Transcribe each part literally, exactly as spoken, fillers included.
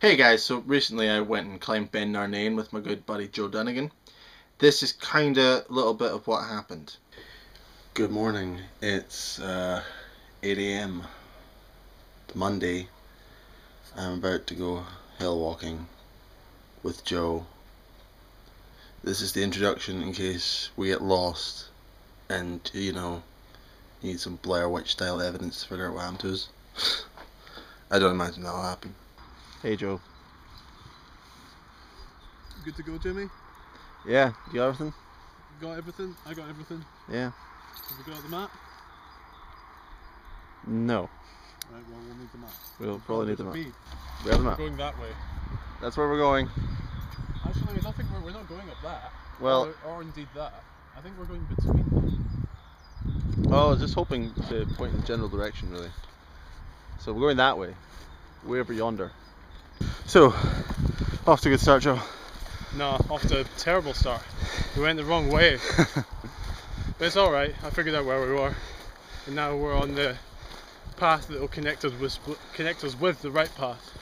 Hey guys, so recently I went and climbed Ben Narnain with my good buddy Joe Dunnigan. This is kinda a little bit of what happened. Good morning, it's uh, eight A M Monday. I'm about to go hill walking with Joe. This is the introduction in case we get lost and, you know, need some Blair Witch style evidence to figure out what happened to us. I don't imagine that'll happen. Hey Joe. Good to go, Jimmy? Yeah, you got everything? Got everything? I got everything? Yeah. Have we got the map? No. Right, well, we'll need the map. We'll, we'll probably need the map. Be. We have the map. We're going that way. That's where we're going. Actually, I think we're, we're not going up that. Well. Or, or indeed that. I think we're going between them. Oh, I was just hoping to point in the general direction, really. So we're going that way. Way over yonder. So, off to a good start, Joe. No, off to a terrible start. We went the wrong way. But it's alright, I figured out where we were. And now we're on the path that will connect us with, connect us with the right path.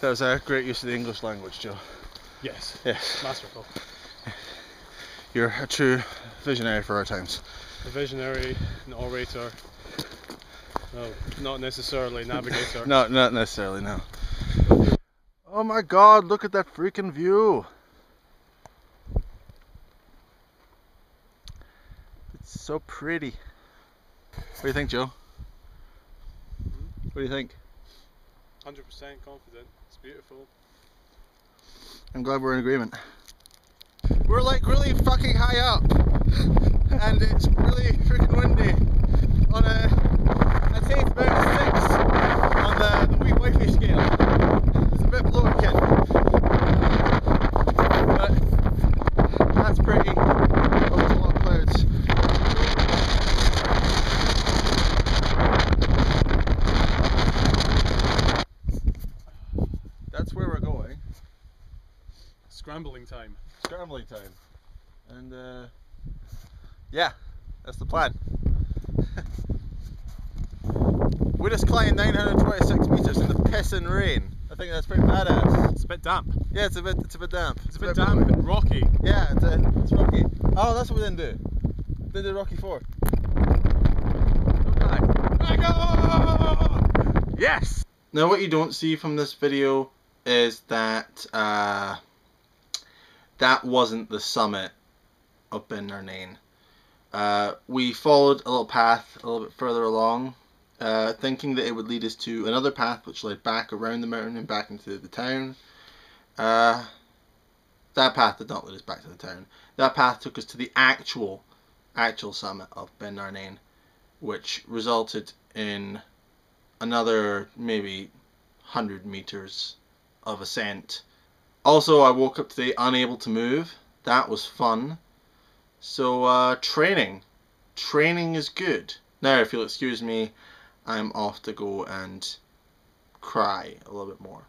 That was a great use of the English language, Joe. Yes, yes. Masterful. You're a true visionary for our times. A visionary, an orator. No, not necessarily navigator. No, not necessarily, no. Oh my god, look at that freaking view! It's so pretty. What do you think, Joe? Hmm? What do you think? one hundred percent confident. It's beautiful. I'm glad we're in agreement. We're like really fucking high up. And it's really freaking windy. On a... I'd say it's about six on the, the weak wifey scale. It's a bit below a kid. But that's pretty. Oh, there's a lot of clouds. That's where we're going. Scrambling time. Scrambling time. And uh, yeah, that's the plan. We just climbed nine hundred twenty-six meters in the pissing rain. I think that's pretty badass. It's a bit damp. Yeah, it's a bit. It's a bit damp. It's, it's a bit, bit damp and rocky. Yeah, it's, a, it's rocky. Oh, that's what we didn't do. Didn't do Rocky Four. Okay. Yes. Now, what you don't see from this video is that uh, that wasn't the summit of Ben Narnain. Uh, we followed a little path a little bit further along. Uh, thinking that it would lead us to another path which led back around the mountain and back into the town. Uh, that path did not lead us back to the town. That path took us to the actual, actual summit of Ben Narnain, which resulted in another maybe one hundred meters of ascent. Also, I woke up today unable to move. That was fun. So, uh, training. Training is good. Now, if you'll excuse me, I'm off to go and cry a little bit more.